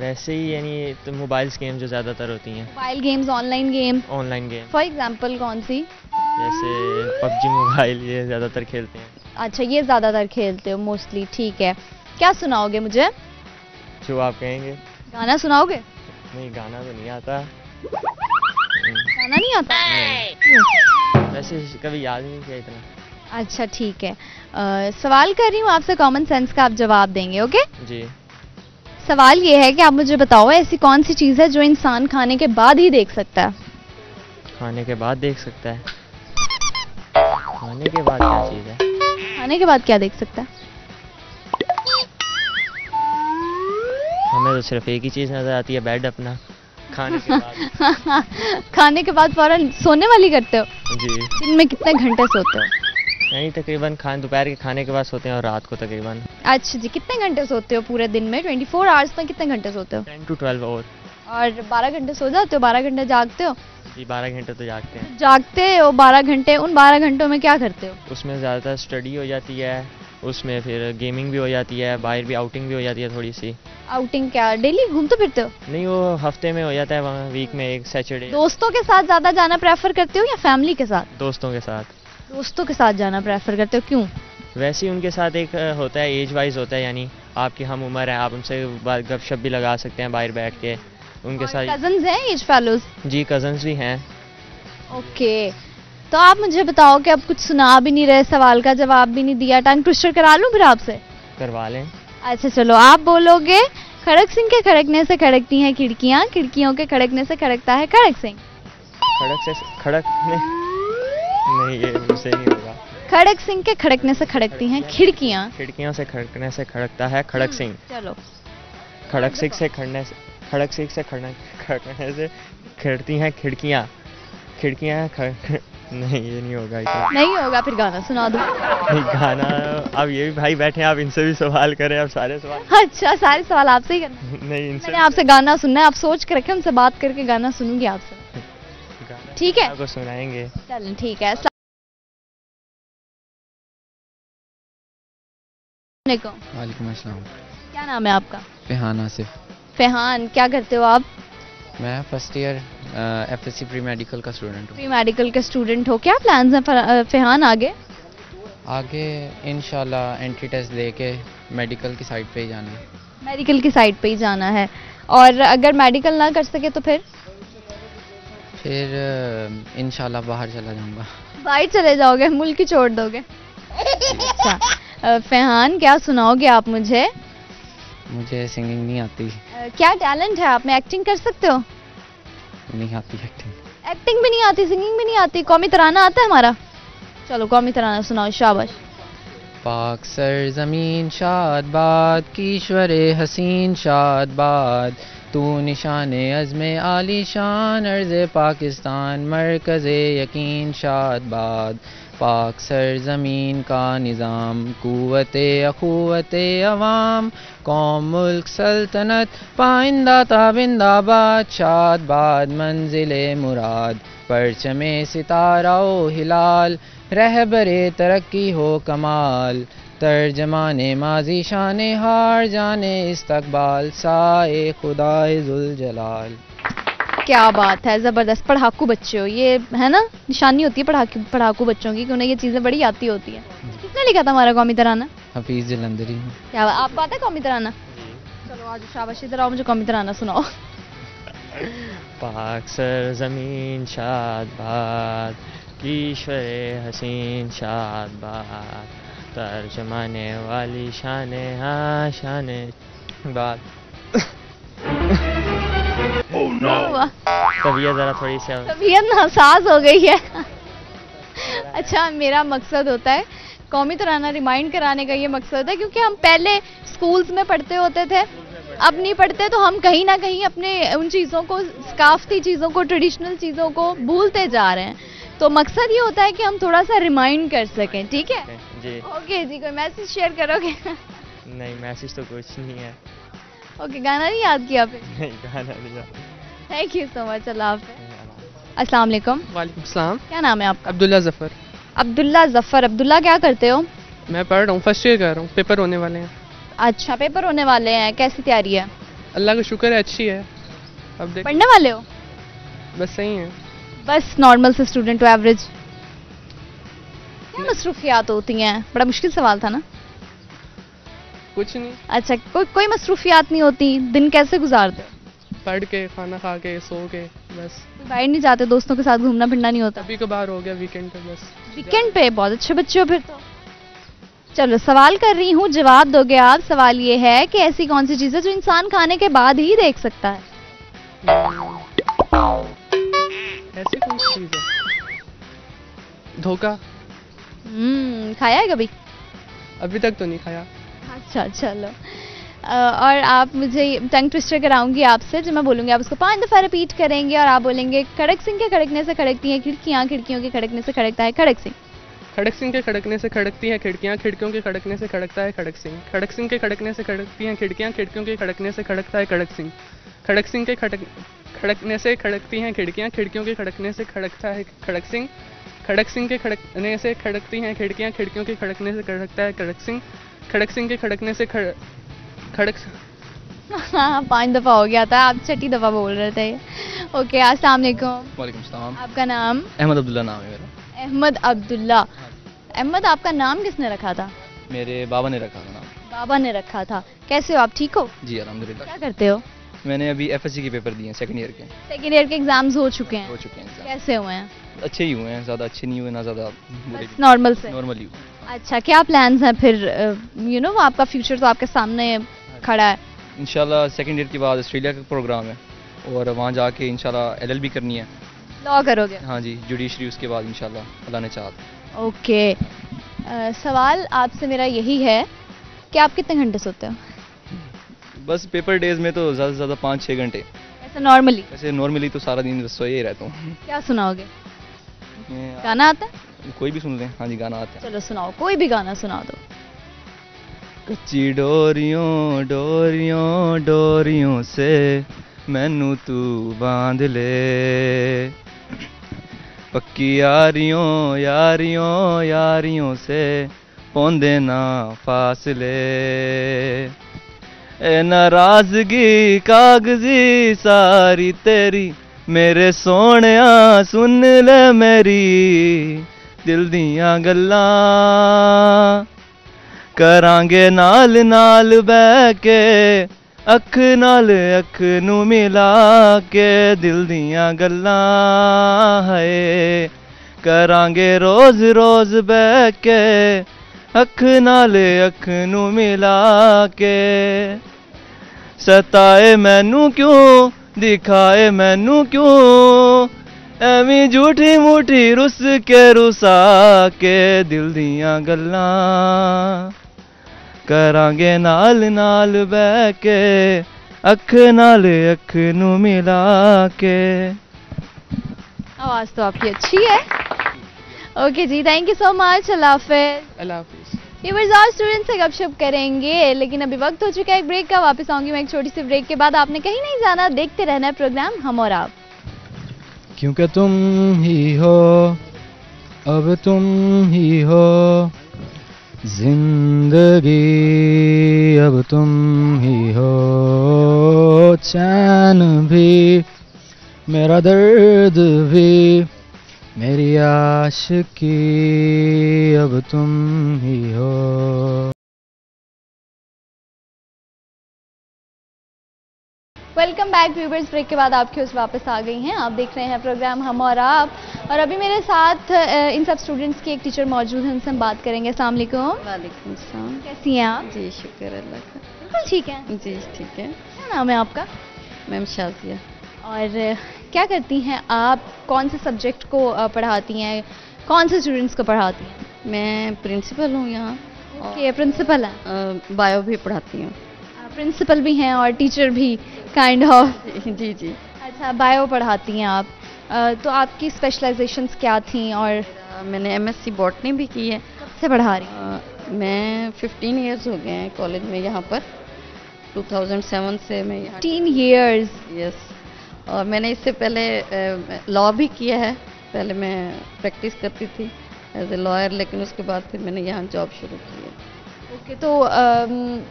वैसे ही यानी तो मोबाइल्स गेम जो ज़्यादातर होती हैं। Mobile games, online game. Online game for example कौन सी? जैसे पबजी मोबाइल, ये ज़्यादातर खेलते हैं। अच्छा, ये ज़्यादातर खेलते हो मोस्टली, ठीक है। क्या सुनाओगे मुझे? जो आप कहेंगे। गाना सुनाओगे? नहीं, गाना तो नहीं आता। गाना नहीं आता? नहीं। वैसे कभी याद नहीं किया इतना। अच्छा ठीक है। सवाल कर रही हूँ आपसे, कॉमन सेंस का आप जवाब देंगे, ओके जी। सवाल ये है कि आप मुझे बताओ ऐसी कौन सी चीज़ है जो इंसान खाने के बाद ही देख सकता है? खाने के बाद देख सकता है? खाने के बाद क्या चीज़ है? खाने के बाद क्या देख सकता है? हमें तो सिर्फ एक ही चीज़ नजर आती है, बेड अपना। खाने के बाद खाने के बाद फौरन सोने वाली करते हो जी? दिन में कितने घंटे सोते हो? यानी तकरीबन दोपहर के खाने के बाद सोते हैं और रात को तकरीबन। अच्छा जी, कितने घंटे सोते हो पूरे दिन में? 24 आवर्स में कितने घंटे सोते हो? 10 to 12 और 12 घंटे सो जाते हो? 12 घंटे जागते हो? जी, 12 घंटे तो जागते हैं। जागते हो 12 घंटे, उन 12 घंटों में क्या करते हो? उसमें ज़्यादातर स्टडी हो जाती है, उसमें फिर गेमिंग भी हो जाती है, बाहर भी आउटिंग भी हो जाती है थोड़ी सी। आउटिंग क्या डेली घूमते फिरते हो? नहीं, वो हफ्ते में हो जाता है, वहाँ वीक में एक सैटरडे। दोस्तों के साथ ज़्यादा जाना प्रेफर करते हो या फैमिली के साथ? दोस्तों के साथ। दोस्तों के साथ जाना प्रेफर करते हो, क्यों? वैसे ही उनके साथ एक होता है, एज वाइज होता है, यानी आपकी हम उम्र है, आप उनसे गपशप भी लगा सकते हैं बाहर बैठ के उनके साथ। कजन्स हैं एज फेलोज? जी, कजन्स भी हैं। ओके, तो आप मुझे बताओ कि अब कुछ सुना भी नहीं रहे, सवाल का जवाब भी नहीं दिया, टाइम क्विस्टर करा लूँ फिर आपसे? करवा लें। अच्छा चलो, आप बोलोगे खड़क सिंह के खड़कने से खड़कती हैं खिड़कियाँ, खिड़कियों के खड़कने से खड़कता है खड़क सिंह। खड़क से खड़क नहीं, ये मुझसे नहीं होगा। खड़क सिंह के खड़कने से खड़कती हैं खिड़कियाँ, खिड़कियों से खड़कने से खड़कता है खड़क सिंह। चलो, खड़क सिंह से खड़क सिंह से खड़कने से खड़कती हैं खिड़कियाँ, खिड़कियाँ नहीं, ये नहीं होगा। नहीं होगा, फिर गाना सुना दो। नहीं, गाना अब ये भी भाई बैठे हैं, आप इनसे भी सवाल करें, आप सारे सवाल। अच्छा, सारे सवाल आपसे ही करना? नहीं, इनसे मैंने आपसे गाना सुनना है, आप सोच कर रखें, उनसे बात करके गाना सुनूंगी आपसे, ठीक है? आपको सुनाएंगे। चल ठीक है। वालेकुम अस्सलाम। क्या नाम है आपका? फेहान आसिफ। फेहान, क्या करते हो आप? मैं first year FSc pre medical का स्टूडेंट हूँ। प्री मेडिकल के स्टूडेंट हो, क्या प्लान्स हैं फरहान आगे? आगे इंशाल्लाह एंट्री टेस्ट दे के मेडिकल की साइड पे ही जाना है। मेडिकल की साइड पे ही जाना है, और अगर मेडिकल ना कर सके तो फिर इंशाल्लाह बाहर चला जाऊँगा। बाहर चले जाओगे, मुल्क ही छोड़ दोगे? अच्छा फरहान क्या सुनाओगे आप मुझे? मुझे सिंगिंग नहीं आती। क्या टैलेंट है आप में? एक्टिंग कर सकते हो? नहीं आती एक्टिंग। एक्टिंग भी नहीं आती, सिंगिंग भी नहीं आती। कौमी तराना आता है हमारा? चलो कौमी तराना सुनाओ। शाबाश। पाक सर जमीन शादबाद, कीश्वर हसीन शादबाद, तू निशान अज़्म आली शान, अर्ज़ पाकिस्तान मरकज़ यकीन शादबाद, पाक सर ज़मीन का निज़ाम, कुव्वत अखुव्वत अवाम, कौम मुल्क सल्तनत पाइंदा ताबिंदा बादशाद बाद, मंजिल मुराद परचमे सितारा ओ हिलाल, रहबरे तरक्की हो कमाल, तर्जमाने माजी शान हार, जाने इस्तकबाल साए खुदाए जुल जलाल। क्या बात है, ज़बरदस्त पढ़ाकू बच्चे हो, ये है ना निशानी होती है पढ़ाकू बच्चों की कि उन्हें ये चीज़ें बड़ी आती होती है। किसने लिखा था हमारा कौमी तराना? हफीज़ जलंधरी। क्या आपको आता है कौमी तराना? चलो आज शाबाश, इधर आओ मुझे कौमी तराना सुनाओ। पाक सर ज़मीन शादबाद, कीश्वर हसीन शादबाद, तर्जमाने वाली शान हाँ शान बात। oh, no. तबीयत जरा थोड़ी सी तबीयत नासाज हो गई है। अच्छा मेरा मकसद होता है कौमी तराना रिमाइंड कराने का, ये मकसद होता है क्योंकि हम पहले स्कूल्स में पढ़ते होते थे, अब नहीं पढ़ते, तो हम कहीं ना कहीं अपने उन चीज़ों को, सकाफती चीज़ों को, ट्रेडिशनल चीज़ों को भूलते जा रहे हैं। तो मकसद ये होता है कि हम थोड़ा सा रिमाइंड कर सकें। ठीक है जी। ओके जी, कोई मैसेज शेयर करोगे? नहीं मैसेज तो कुछ नहीं है। ओके गाना नहीं याद किया आपने? नहीं गाना नहीं। Thank you so much. अस्सलाम वालेकुम। वालेकुम सलाम। क्या नाम है आपका? अब्दुल्ला ज़फ़र। अब्दुल्ला ज़फ़र, अब्दुल्ला क्या करते हो? मैं पढ़ रहा हूँ, फर्स्ट ईयर कर रहा हूँ, पेपर होने वाले हैं। अच्छा पेपर होने वाले हैं, कैसी तैयारी है? अल्लाह का शुक्र है अच्छी है। अब देख पढ़ने वाले हो? बस सही है, बस नॉर्मल से स्टूडेंट हो, एवरेज। क्या मसरूफियात होती हैं? बड़ा मुश्किल सवाल था ना। कुछ नहीं। अच्छा कोई मसरूफियात नहीं होती, दिन कैसे गुजारते हो? पढ़ के, खाना खा के, सो के, बस। बाहर नहीं जाते, दोस्तों के साथ घूमना फिरना नहीं होता? अभी कभार हो गया वीकेंड पे, बस। वीकेंड पे बहुत अच्छे बच्चे हो फिर तो। चलो सवाल कर रही हूँ, जवाब दोगे आप। सवाल ये है कि ऐसी कौन सी चीज़ है जो इंसान खाने के बाद ही देख सकता है? ऐसी कौन सी चीज़ है? धोखा। खाया है कभी? अभी तक तो नहीं खाया। अच्छा चलो, और आप मुझे टंग ट्विस्टर कराऊंगी आपसे, जो मैं बोलूँगी आप उसको 5 दफ़ा रिपीट करेंगे और आप बोलेंगे कड़क सिंह के खड़कने से खड़कती हैं खिड़कियाँ, खिड़कियों के खड़कने से खड़कता है खड़क सिंह। खड़क सिंह के खड़कने से खड़कती हैं खिड़कियाँ, खिड़कियों के खड़कने से खड़कता है खड़क सिंह। खड़क सिंह के खड़कने से खड़कती हैं खिड़कियाँ, खिड़कियों के खड़कने से खड़कता है खड़क सिंह। खड़क सिंह के खड़कने से खड़कती हैं खिड़कियाँ, खिड़कियों के खड़कने से खड़कता है खड़क सिंह। खड़क सिंह के खड़कने से खड़कती हैं खिड़कियाँ, खिड़कियों के खड़कने से खड़कता है खड़क सिंह। खड़क सिंह के खड़कने से खड़क। हाँ 5 दफ़ा हो गया था, आप 6ठी दफ़ा बोल रहे थे। ओके अस्सलाम वालेकुम। वालेकुम सलाम। आपका नाम? अहमद अब्दुल्ला नाम है मेरा। अहमद अब्दुल्ला। अहमद आपका नाम किसने रखा था? मेरे बाबा ने रखा था नाम। बाबा ने रखा था। कैसे हो आप, ठीक हो? जी अल्हम्दुलिल्लाह। क्या करते हो? मैंने अभी एफएससी के पेपर दिए हैं, सेकंड ईयर के। सेकंड ईयर के एग्जाम्स हो चुके हैं? हो चुके हैं। कैसे हुए हैं? अच्छे ही हुए हैं, ज़्यादा अच्छे नहीं हुए ना ज़्यादा नॉर्मल से। नॉर्मल ही। अच्छा क्या प्लान्स हैं फिर? आपका फ्यूचर तो आपके सामने खड़ा है। इंशाल्लाह सेकंड ईयर के बाद ऑस्ट्रेलिया का प्रोग्राम है और वहाँ जाके इंशाल्लाह LLB करनी है। लॉ करोगे? हाँ जी, जुडिशरी, उसके बाद इंशाल्लाह अल्लाह ने चाहा। ओके सवाल आपसे मेरा यही है कि आप कितने घंटे सोते हो? बस पेपर डेज में तो ज़्यादा से ज़्यादा 5-6 घंटे। ऐसे नॉर्मली? ऐसे नॉर्मली तो सारा दिन बस सोए रहता हूँ। क्या सुनाओगे? गाना आता है? कोई भी सुन लें। हाँ जी गाना आता है। चलो सुनाओ, कोई भी गाना सुना दो। कच्ची डोरियों डोरियों डोरियों से मैनू तू बांध ले, पक्की यारियों यारियों यारियों से पौंदे ना फासले, नाराजगी कागजी सारी तेरी, मेरे सोने सुन ले मेरी दिल दियां गल्लां, करांगे नाल नाल बह के अख नाल अख नू मिला के दिल दियां गल्लां है, करांगे रोज रोज बह के अख नाल अख नू मिला के, सताए मैनू क्यों दिखाए मैनू क्यों एवी झूठी मूठी रुस के रुसा के दिल दियां गल्लां, करांगे नाल नाल बह के अख नाल अख नू मिला के। आवाज़ तो आपकी अच्छी है। ओके जी, थैंक यू सो मच। अल्लाह हाफिज़। अल्लाह हाफिज़। आज स्टूडेंट से गपशप करेंगे, लेकिन अभी वक्त हो चुका है एक ब्रेक का। वापस आऊंगी मैं एक छोटी सी ब्रेक के बाद। आपने कहीं नहीं जाना, देखते रहना है प्रोग्राम हम और आप। क्योंकि तुम ही हो, अब तुम ही हो जिंदगी, अब तुम ही हो चैन भी, मेरा दर्द भी, मेरी आशिकी, अब तुम ही हो। Welcome back viewers. ब्रेक के बाद आपके उस वापस आ गई हैं। आप देख रहे हैं प्रोग्राम हम और आप, और अभी मेरे साथ इन सब स्टूडेंट्स की एक टीचर मौजूद हैं, उनसे हम बात करेंगे। अस्सलाम वालेकुम। वालेकुम सलाम। कैसी हैं आप? जी शुक्र अल्लाह का। बिल्कुल ठीक है जी, ठीक है। क्या नाम है आपका? मैम शाजिया। और क्या करती हैं आप? कौन से सब्जेक्ट को पढ़ाती हैं, कौन से स्टूडेंट्स को पढ़ाती हैं? मैं प्रिंसिपल हूँ यहाँ। ओके, प्रिंसिपल हैं। बायो भी पढ़ाती हूँ। प्रिंसिपल भी हैं और टीचर भी, काइंड ऑफ। जी जी। अच्छा, बायो पढ़ाती हैं आप। तो आपकी स्पेशलाइजेशंस क्या थी? और मैंने MSc बॉटनी भी की है। कब से पढ़ा रही हूँ? मैं 15 ईयर्स हो गए हैं कॉलेज में यहाँ पर। 2007 से मैं यहाँ। 15 ईयर्स। यस। और मैंने इससे पहले लॉ भी किया है। पहले मैं प्रैक्टिस करती थी एज ए लॉयर, लेकिन उसके बाद फिर मैंने यहाँ जॉब शुरू की है। ओके, तो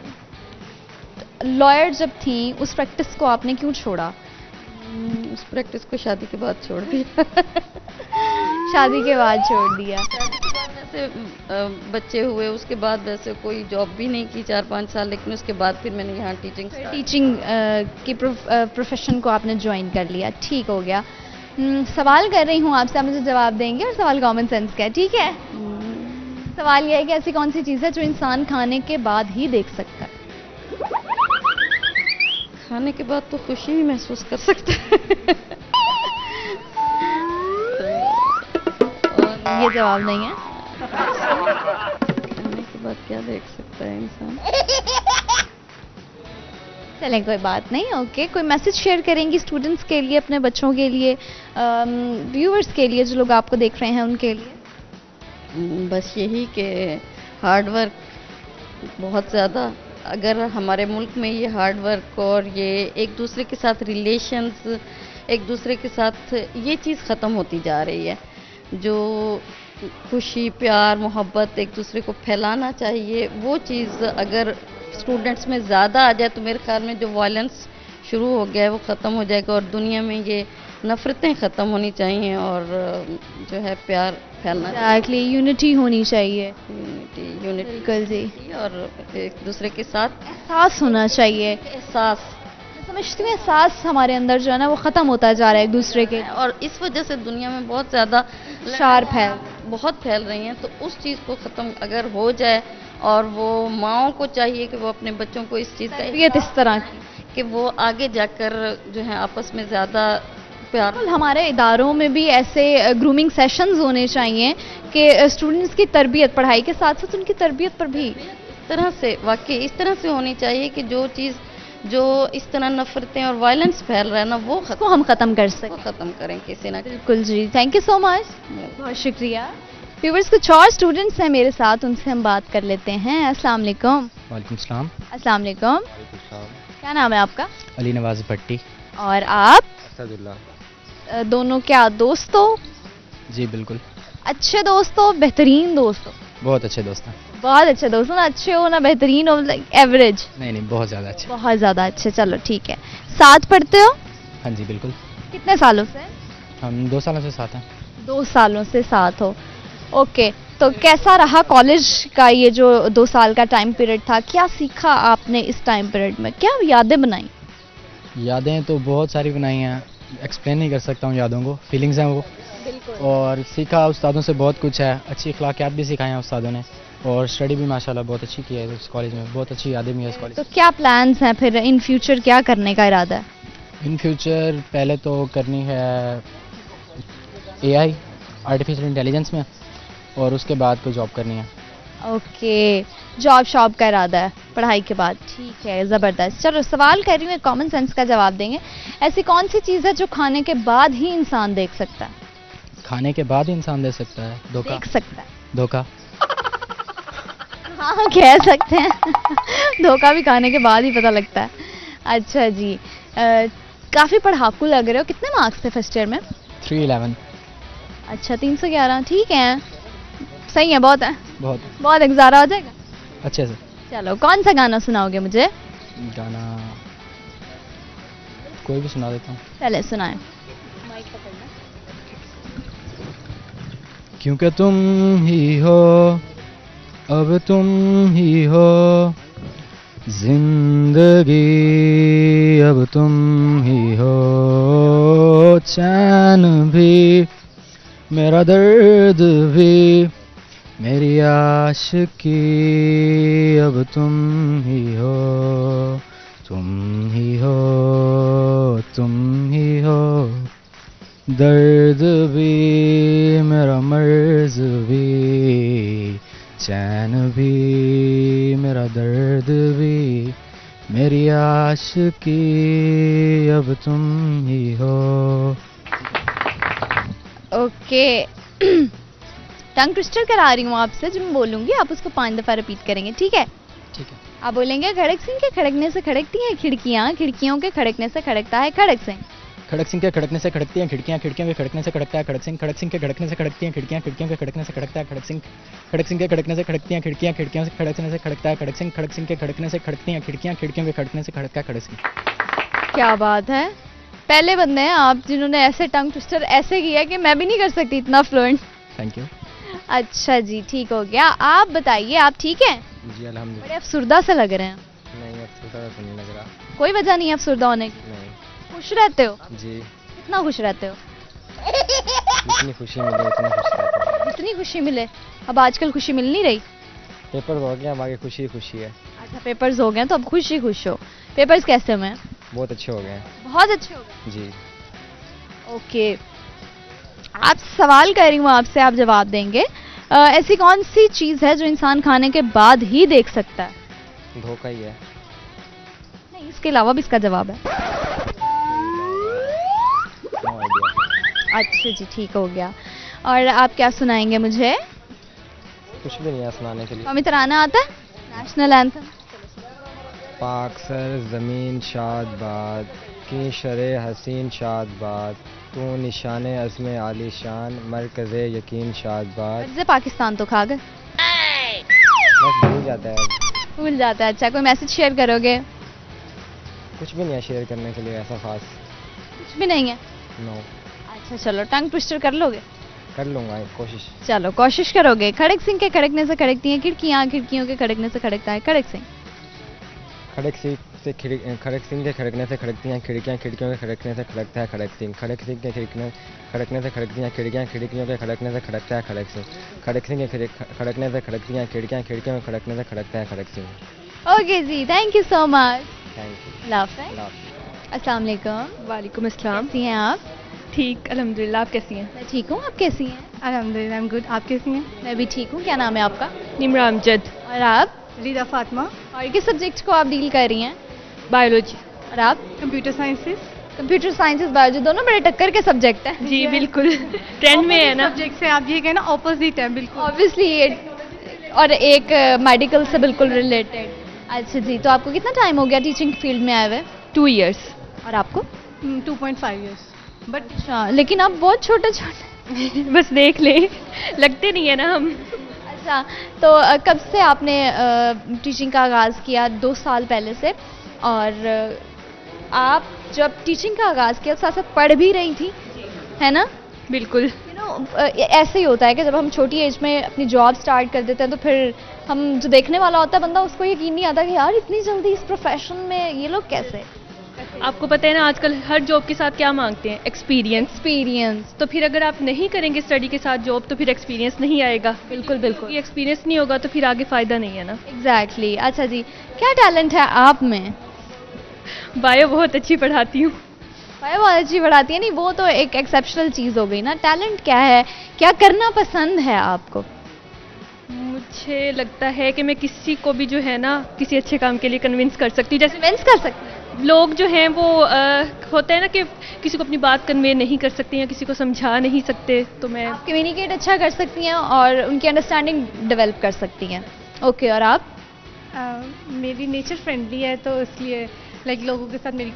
लॉयर जब थी उस प्रैक्टिस को आपने क्यों छोड़ा? उस प्रैक्टिस को शादी के बाद छोड़ दिया। शादी के बाद छोड़ दिया। शादी के बाद वैसे बच्चे हुए, उसके बाद वैसे कोई जॉब भी नहीं की 4-5 साल, लेकिन उसके बाद फिर मैंने यहाँ टीचिंग की प्रोफेशन को आपने ज्वाइन कर लिया। ठीक हो गया। सवाल कर रही हूँ आपसे, आप मुझे जवाब देंगे, और सवाल कॉमन सेंस का है, ठीक है? सवाल यह है कि ऐसी कौन सी चीज़ है जो इंसान खाने के बाद ही देख सकता है? खाने के बाद तो खुशी ही महसूस कर सकता है। ये जवाब नहीं है। खाने के बाद क्या देख सकता है इंसान? चलें, कोई बात नहीं। ओके, कोई मैसेज शेयर करेंगी स्टूडेंट्स के लिए, अपने बच्चों के लिए, व्यूअर्स के लिए, जो लोग आपको देख रहे हैं उनके लिए? बस यही कि हार्ड वर्क बहुत ज़्यादा, अगर हमारे मुल्क में ये हार्ड वर्क और ये एक दूसरे के साथ रिलेशंस, एक दूसरे के साथ ये चीज़ ख़त्म होती जा रही है। जो खुशी, प्यार, मोहब्बत एक दूसरे को फैलाना चाहिए, वो चीज़ अगर स्टूडेंट्स में ज़्यादा आ जाए तो मेरे ख्याल में जो वायलेंस शुरू हो गया है वो ख़त्म हो जाएगा, और दुनिया में ये नफ़रतें ख़त्म होनी चाहिए, और जो है प्यार फैलना चाहिए। एक्चुअली यूनिटी होनी चाहिए। यूनिटी और एक दूसरे के साथ एहसास होना चाहिए। एहसास, समझती हूँ, एहसास हमारे अंदर जो है ना वो ख़त्म होता जा रहा है एक दूसरे के, और इस वजह से दुनिया में बहुत ज़्यादा शार बहुत फैल रही हैं। तो उस चीज़ को ख़त्म अगर हो जाए, और वो माओं को चाहिए कि वो अपने बच्चों को इस चीज़ का इस तरह की कि वो आगे जाकर जो है आपस में ज़्यादा प्यार। हमारे इदारों में भी ऐसे ग्रूमिंग सेशंस होने चाहिए कि स्टूडेंट्स की तरबियत, पढ़ाई के साथ साथ उनकी तरबियत पर भी इस तरह से, वाकई इस तरह से होनी चाहिए कि जो चीज़, जो इस तरह नफरतें और वायलेंस फैल रहा है ना, वो हम ख़त्म कर सकें, ख़त्म करें किसी ना। बिल्कुल जी, थैंक यू सो मच, बहुत शुक्रिया। व्यूअर्स, कुछ और स्टूडेंट्स हैं मेरे साथ, उनसे हम बात कर लेते हैं। अस्सलाम वालेकुम। वालेकुम सलाम। अस्सलाम वालेकुम। क्या नाम है आपका? अली नवाज भट्टी। और आप? असदुल्ला। दोनों क्या दोस्तों? जी बिल्कुल। अच्छे दोस्तों, बेहतरीन दोस्तों, बहुत अच्छे दोस्त हैं। बहुत अच्छा दोस्तों, अच्छे हो ना बेहतरीन हो, लाइक एवरेज? नहीं, बहुत ज़्यादा अच्छे। बहुत ज़्यादा अच्छे, चलो ठीक है। साथ पढ़ते हो? हाँ जी बिल्कुल। कितने सालों से? हम 2 सालों से साथ हैं। 2 सालों से साथ हो, ओके। तो कैसा रहा कॉलेज का ये जो 2 साल का टाइम पीरियड था, क्या सीखा आपने इस टाइम पीरियड में, क्या यादें बनाई? यादें तो बहुत सारी बनाई हैं, एक्सप्लेन नहीं कर सकता हूँ यादों को, फीलिंग्स हैं वो। और सीखा उस्तादों से बहुत कुछ है, अच्छी अखलाकियात भी सिखाए हैं उस्तादों ने, और स्टडी भी माशाल्लाह बहुत अच्छी की है इस कॉलेज में, बहुत अच्छी यादें भी हैं इस कॉलेज। तो क्या प्लान्स हैं फिर इन फ्यूचर, क्या करने का इरादा है इन फ्यूचर? पहले तो करनी है AI आर्टिफिशियल इंटेलिजेंस में, और उसके बाद को जॉब करनी है। ओके, जॉब शॉप का इरादा है पढ़ाई के बाद, ठीक है, ज़बरदस्त। चलो सवाल कर रही हूँ, कॉमन सेंस का जवाब देंगे। ऐसी कौन सी चीज़ है जो खाने के बाद ही इंसान देख सकता है? खाने के बाद ही इंसान देख सकता है? धोखा देख सकता है? धोखा हाँ कह सकते हैं धोखा भी खाने के बाद ही पता लगता है। अच्छा जी, काफ़ी पढ़ाकू लग रहे हो। कितने मार्क्स थे फर्स्ट ईयर में? 311। अच्छा 311, ठीक है, सही है, बहुत है, बहुत गुजारा हो जाएगा अच्छे से। चलो कौन सा गाना सुनाओगे मुझे? गाना कोई भी सुना देता हूँ। चले सुनाए। क्योंकि तुम ही हो, अब तुम ही हो जिंदगी, अब तुम ही हो चैन भी, मेरा दर्द भी, मेरी आशिकी, अब तुम ही हो, तुम ही हो, तुम ही हो, दर्द भी, मेरा मर्ज भी, चैन भी, मेरा दर्द भी, मेरी आशिकी, अब तुम ही हो। ओके टंग ट्विस्टर करा रही हूँ आपसे, जो मैं बोलूँगी आप उसको 5 दफ़ा रिपीट करेंगे, ठीक है? ठीक है। आप बोलेंगे खड़क सिंह के खड़कने से खड़कती हैं खिड़कियाँ, खिड़कियों के खड़कने से खड़कता है खड़क सिंह। खड़क सिंह के खड़कने से खड़कती हैं खिड़कियाँ, खिड़कियों के खड़कने से खड़कता है खड़क सिंह। खड़क सिंह के खड़कने से खड़कती हैं खिड़कियाँ, खिड़कियों के खड़कने से खड़कता है खड़क सिंह। खड़क सिंह के खड़कने से खड़कती हैं खिड़कियाँ, खिड़कियों से खड़कने से खड़कता है खड़क सिंह। खड़क सिंह के खड़कने से खड़कती हैं खिड़कियाँ, खिड़कियों के खड़कने से खड़कता है खड़क सिंह। क्या बात है, पहले बंदे हैं आप जिन्होंने ऐसे टंग ट्विस्टर ऐसे किया कि मैं भी नहीं कर सकती इतना फ्लुएंट। Thank you. अच्छा जी, ठीक हो गया। आप बताइए, आप ठीक हैं? जी अल्हम्दुलिल्लाह। बड़े अफसुर्दा से लग रहे हैं। नहीं अफसुर्दा तो नहीं लग रहा। कोई वजह नहीं है अफसुर्दा होने की? नहीं। खुश रहते हो? जी। कितना खुश रहते हो? जितनी खुशी मिले उतनी खुश रहते हैं। जितनी खुशी मिले? अब आजकल खुशी मिल नहीं रही? पेपर हो गए, अब आगे खुशी खुशी है। अच्छा पेपर्स हो गए तो अब खुशी खुश हो। पेपर्स कैसे हुए? बहुत अच्छे हो गए। बहुत अच्छे हो गए? जी। ओके, आप सवाल कर रही हूँ आपसे, आप जवाब देंगे। ऐसी कौन सी चीज़ है जो इंसान खाने के बाद ही देख सकता है? धोखा ही है। नहीं, इसके अलावा भी इसका जवाब है। अच्छा जी, ठीक हो गया। और आप क्या सुनाएंगे मुझे? कुछ भी नहीं है सुनाने के लिए। हमें तराना आता है, नेशनल एंथम। पाक सर ज़मीन शादबाद की शरे हसीन शादबाद, तू निशाने अज़्मे आली शान मरकज़े यकीन शादबाद। पाकिस्तान तो खा गए, बस भूल जाता है, भूल जाता है। अच्छा कोई मैसेज शेयर करोगे? कुछ भी नहीं है शेयर करने के लिए, ऐसा खास कुछ भी नहीं है। नो। अच्छा चलो, टंग ट्विस्टर कर लोगे? कर लूँगा कोशिश। चलो कोशिश करोगे। खड़क सिंह के खड़कने से खड़कती हैं खिड़कियाँ, खिड़कियों के खड़कने से खड़कता है खड़क सिंह। खड़क सिंह के खड़कने से खड़कती हैं खिड़कियाँ, खिड़कियों के खड़कने से खड़कता है खड़क सिंह। खड़क सिंह के खड़कने से खड़कती हैं खिड़कियाँ, खिड़कियों के खड़कने से खड़कता है खड़क सिंह। खड़क सिंह के खड़कने से खड़कती हैं खिड़कियाँ, खिड़कियों के खड़कने से खड़कता है खड़क सिंह। ओके जी, thank you so much. Thank you. अस्सलाम वालेकुम। वालेकुम अस्सलाम। कैसी हैं आप? ठीक अल्हम्दुलिल्लाह, आप कैसी हैं? मैं ठीक हूँ, आप कैसी हैं? अल्हम्दुलिल्लाह आई एम गुड, आप कैसी हैं? मैं भी ठीक हूँ। क्या नाम है आपका? निम्रा अमजद। और आप? रीदा फातिमा। और किस सब्जेक्ट को आप डील कर रही हैं? बायोलॉजी। और आप? Computer sciences. Computer sciences biology दोनों बड़े टक्कर के सब्जेक्ट हैं। जी बिल्कुल, ट्रेंड में है ना सब्जेक्ट से, आप ये कहना ऑपोजिट है बिल्कुल। ऑब्वियसली, और एक मेडिकल से बिल्कुल रिलेटेड। अच्छा जी, तो आपको कितना टाइम हो गया टीचिंग फील्ड में आए हुए? 2 ईयर्स। और आपको? 2.5 ईयर्स। बट लेकिन आप बहुत छोटे छोटे बस देख ले, लगते नहीं है ना हम। अच्छा, तो कब से आपने टीचिंग का आगाज़ किया? 2 साल पहले से। और आप जब टीचिंग का आगाज़ किया साथ साथ पढ़ भी रही थी, है ना? बिल्कुल। ऐसे ही होता है कि जब हम छोटी एज में अपनी जॉब स्टार्ट कर देते हैं तो फिर हम जो देखने वाला होता है बंदा, उसको यकीन नहीं आता कि यार इतनी जल्दी इस प्रोफेशन में ये लोग कैसे। आपको पता है ना, आजकल हर जॉब के साथ क्या मांगते हैं? एक्सपीरियंस। एक्सपीरियंस तो फिर अगर आप नहीं करेंगे स्टडी के साथ जॉब, तो फिर एक्सपीरियंस नहीं आएगा। बिल्कुल बिल्कुल। ये एक्सपीरियंस नहीं होगा तो फिर आगे फ़ायदा नहीं है ना। एग्जैक्टली। अच्छा जी, क्या टैलेंट है आप में? बायो बहुत अच्छी पढ़ाती हूँ। बायो बहुत अच्छी पढ़ाती है। नहीं, वो तो एक एक्सेप्शनल चीज़ हो गई ना। टैलेंट क्या है, क्या करना पसंद है आपको? मुझे लगता है कि मैं किसी को भी जो है ना किसी अच्छे काम के लिए कन्विंस कर सकती हूँ। जैसे कन्विंस कर सकती हूँ। लोग जो हैं वो होता है ना कि किसी को अपनी बात कन्वे नहीं कर सकते या किसी को समझा नहीं सकते, तो मैं कम्युनिकेट अच्छा कर सकती हैं और उनकी अंडरस्टैंडिंग डेवलप कर सकती हैं। ओके, और आप? मेरी नेचर फ्रेंडली है, तो इसलिए लाइक लोगों के साथ मेरी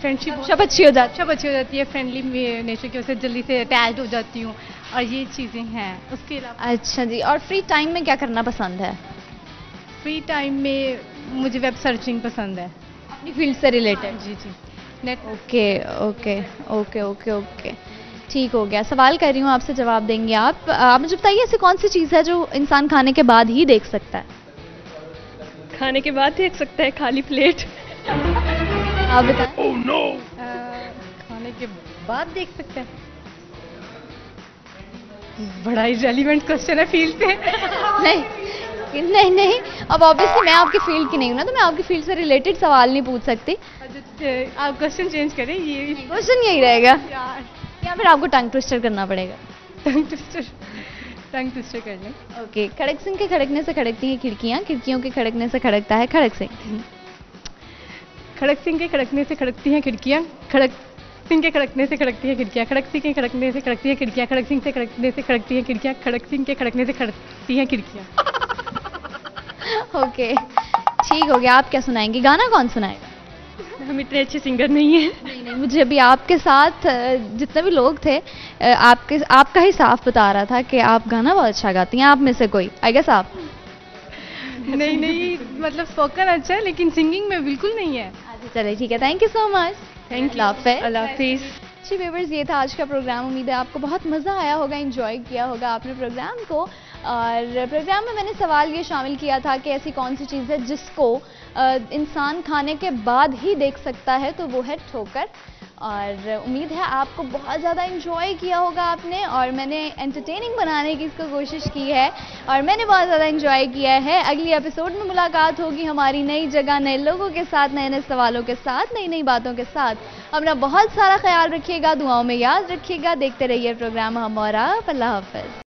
फ्रेंडशिप सब अच्छी हो जाती है। फ्रेंडली नेचर की वजह से जल्दी से अटैच हो जाती हूँ और ये चीज़ें हैं। उसके अलावा अच्छा जी, और फ्री टाइम में क्या करना पसंद है? फ्री टाइम में मुझे वेब सर्चिंग पसंद है, फील्ड से रिलेटेड। जी जी, NET. Okay okay okay okay okay, ठीक हो गया। सवाल कर रही हूँ आपसे, जवाब देंगे आप। आप मुझे बताइए, ऐसी कौन सी चीज़ है जो इंसान खाने के बाद ही देख सकता है? खाने के बाद देख सकता है खाली प्लेट। आप बताएं। oh, no. खाने के बाद देख सकता है? बड़ा ही रेलिवेंट क्वेश्चन है फील्ड पे। नहीं, अब ऑब्वियसली मैं आपकी फील्ड की नहीं हूँ ना, तो मैं आपकी फील्ड से रिलेटेड सवाल नहीं पूछ सकती। आप क्वेश्चन चेंज करें। ये क्वेश्चन यही रहेगा या फिर आपको टंग ट्विस्टर करना पड़ेगा? टंग ट्विस्टर कर लें। ओके, खड़क सिंह के खड़कने से खड़कती हैं खिड़कियाँ, खिड़कियों के खड़कने से खड़कता है खड़क सिंह। खड़क सिंह के खड़कने से खड़कती हैं खिड़कियाँ, खड़क सिंह के खड़कने से खड़कती है खिड़कियाँ, खड़क सिंह के खड़कने से खड़कती है खिड़कियाँ, खड़क सिंह से खड़कने से खड़कती है खिड़कियाँ, खड़क सिंह के खड़कने से खड़कती है खिड़कियाँ। ओके, ठीक हो गया। आप क्या सुनाएंगी? गाना कौन सुनाएगा? हम इतने अच्छे सिंगर नहीं हैं। नहीं, मुझे अभी आपके साथ जितने भी लोग थे आपका ही साफ बता रहा था कि आप गाना बहुत अच्छा गाती हैं। आप में से कोई, आई गेस आप। नहीं, मतलब स्पोकन अच्छा है लेकिन सिंगिंग में बिल्कुल नहीं है। अच्छा चले, ठीक है। Thank you so much. Thank you. अल्लाह हाफिज़। जी व्यूअर्स, ये था आज का प्रोग्राम। उम्मीद है आपको बहुत मज़ा आया होगा, एंजॉय किया होगा आपने प्रोग्राम को। और प्रोग्राम में मैंने सवाल ये शामिल किया था कि ऐसी कौन सी चीज़ है जिसको इंसान खाने के बाद ही देख सकता है, तो वो है ठोकर। और उम्मीद है आपको बहुत ज़्यादा एंजॉय किया होगा आपने, और मैंने एंटरटेनिंग बनाने की इसको कोशिश की है और मैंने बहुत ज़्यादा एंजॉय किया है। अगली एपिसोड में मुलाकात होगी हमारी नई जगह, नए लोगों के साथ, नए नए सवालों के साथ, नई नई बातों के साथ। अपना बहुत सारा ख्याल रखिएगा, दुआओं में याद रखिएगा। देखते रहिए प्रोग्राम हम और आप। अल्लाह हाफिज़।